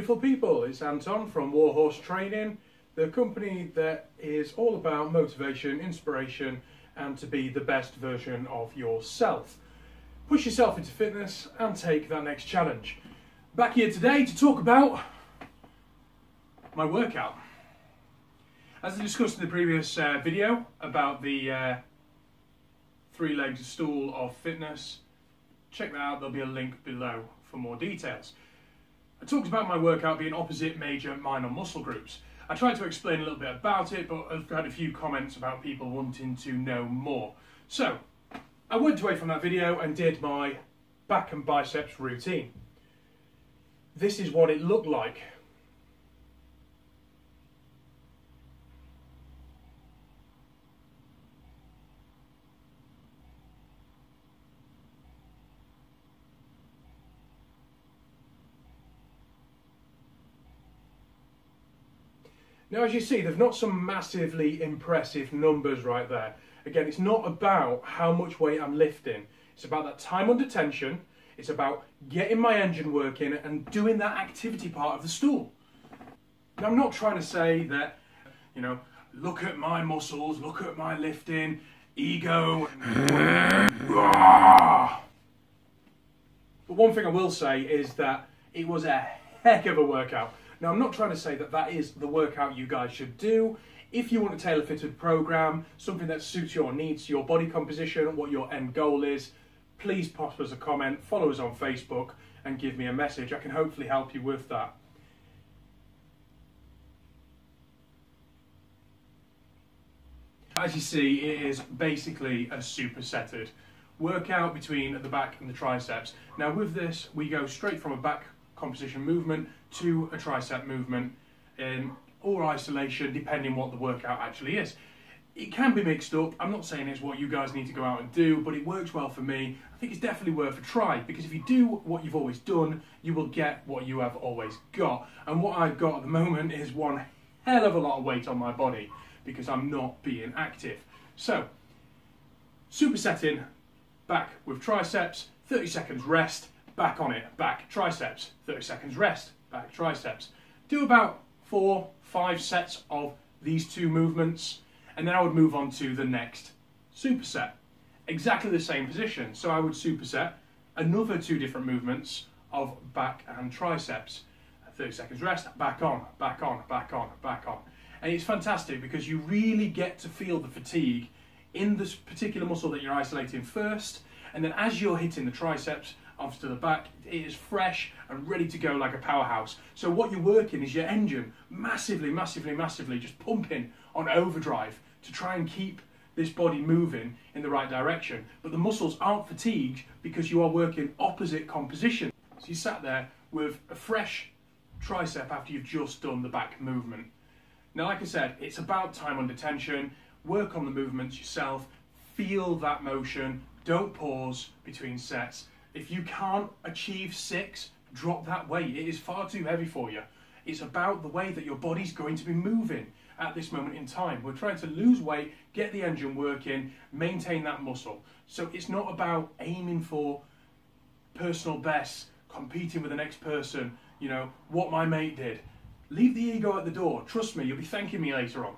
Beautiful people, it's Anton from Warhorse Training, the company that is all about motivation, inspiration, and to be the best version of yourself. Push yourself into fitness and take that next challenge. Back here today to talk about my workout. As I discussed in the previous video about the three-legged stool of fitness, check that out, there'll be a link below for more details. I talked about my workout being opposite major, minor muscle groups. I tried to explain a little bit about it, but I've had a few comments about people wanting to know more. So, I went away from that video and did my back and biceps routine. This is what it looked like. Now, as you see, they've not some massively impressive numbers right there. Again, it's not about how much weight I'm lifting. It's about that time under tension. It's about getting my engine working and doing that activity part of the stool. Now, I'm not trying to say that, you know, look at my muscles, look at my lifting, ego. But one thing I will say is that it was a heck of a workout. Now, I'm not trying to say that that is the workout you guys should do. If you want a tailor-fitted program, something that suits your needs, your body composition, what your end goal is, please pop us a comment, follow us on Facebook, and give me a message. I can hopefully help you with that. As you see, it is basically a supersetted workout between the back and the triceps. Now, with this, we go straight from a back composition movement to a tricep movement or isolation, depending what the workout actually is. It can be mixed up. I'm not saying it's what you guys need to go out and do, but it works well for me. I think it's definitely worth a try, because if you do what you've always done, you will get what you have always got. And what I've got at the moment is one hell of a lot of weight on my body because I'm not being active. So, supersetting, back with triceps, 30 seconds rest, back on it, back, triceps, 30 seconds rest, back, triceps. Do about 4-5 sets of these two movements, and then I would move on to the next superset. Exactly the same position, so I would superset another two different movements of back and triceps. 30 seconds rest, back on, back on, back on, back on. And it's fantastic because you really get to feel the fatigue in this particular muscle that you're isolating first, and then as you're hitting the triceps, off to the back, it is fresh and ready to go like a powerhouse. So what you're working is your engine massively, massively, massively just pumping on overdrive to try and keep this body moving in the right direction. But the muscles aren't fatigued because you are working opposite composition. So you sat there with a fresh tricep after you've just done the back movement. Now, like I said, it's about time under tension. Work on the movements yourself, feel that motion, don't pause between sets. If you can't achieve 6, drop that weight. It is far too heavy for you. It's about the way that your body's going to be moving at this moment in time. We're trying to lose weight, get the engine working, maintain that muscle. So it's not about aiming for personal bests, competing with the next person, you know, what my mate did. Leave the ego at the door. Trust me, you'll be thanking me later on.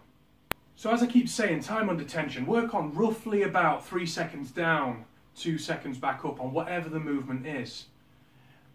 So as I keep saying, time under tension, work on roughly about 3 seconds down, 2 seconds back up on whatever the movement is.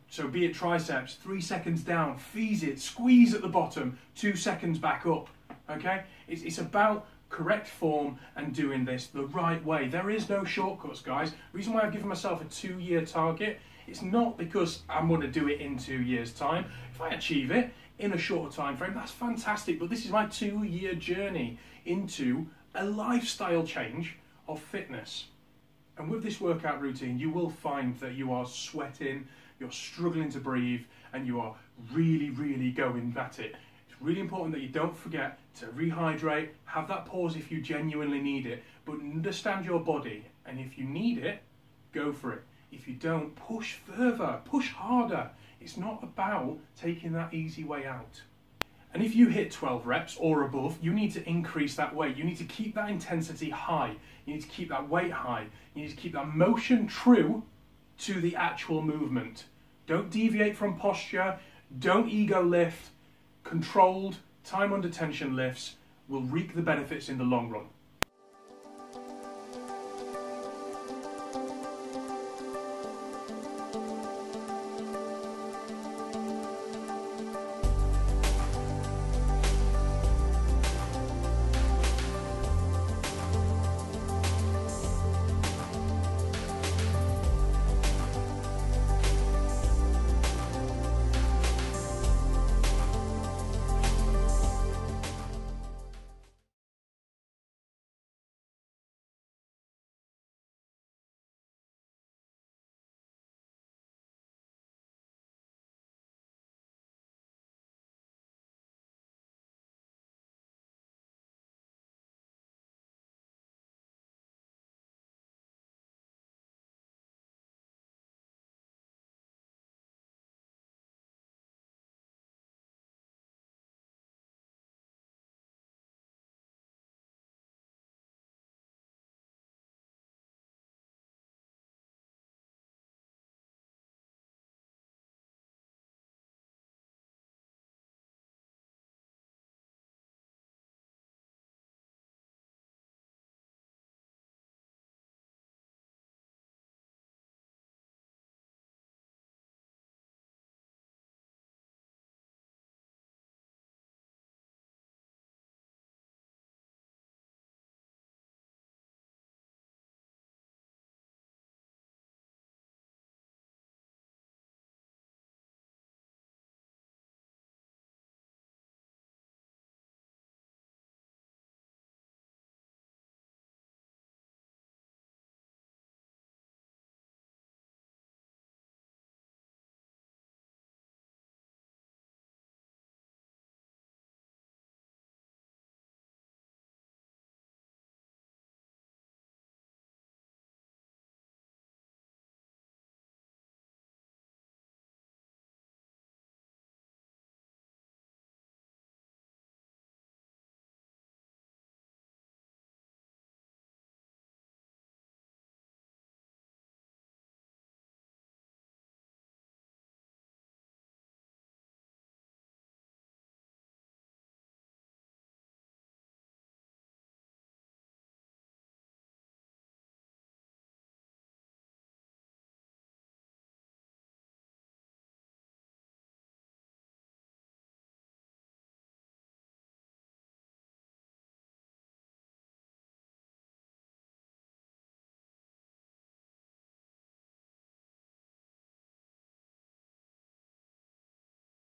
So be it triceps, 3 seconds down, fees it, squeeze at the bottom, 2 seconds back up. Okay? It's about correct form and doing this the right way. There is no shortcuts, guys. The reason why I've given myself a 2-year target, it's not because I'm going to do it in 2 years' time. If I achieve it in a shorter time frame, that's fantastic. But this is my 2-year journey into a lifestyle change of fitness. And with this workout routine, you will find that you are sweating, you're struggling to breathe, and you are really, really going at it. It's really important that you don't forget to rehydrate, have that pause if you genuinely need it, but understand your body, and if you need it, go for it. If you don't, push further, push harder. It's not about taking that easy way out. And if you hit 12 reps or above, you need to increase that weight. You need to keep that intensity high. You need to keep that weight high. You need to keep that motion true to the actual movement. Don't deviate from posture. Don't ego lift. Controlled, time under tension lifts will reap the benefits in the long run.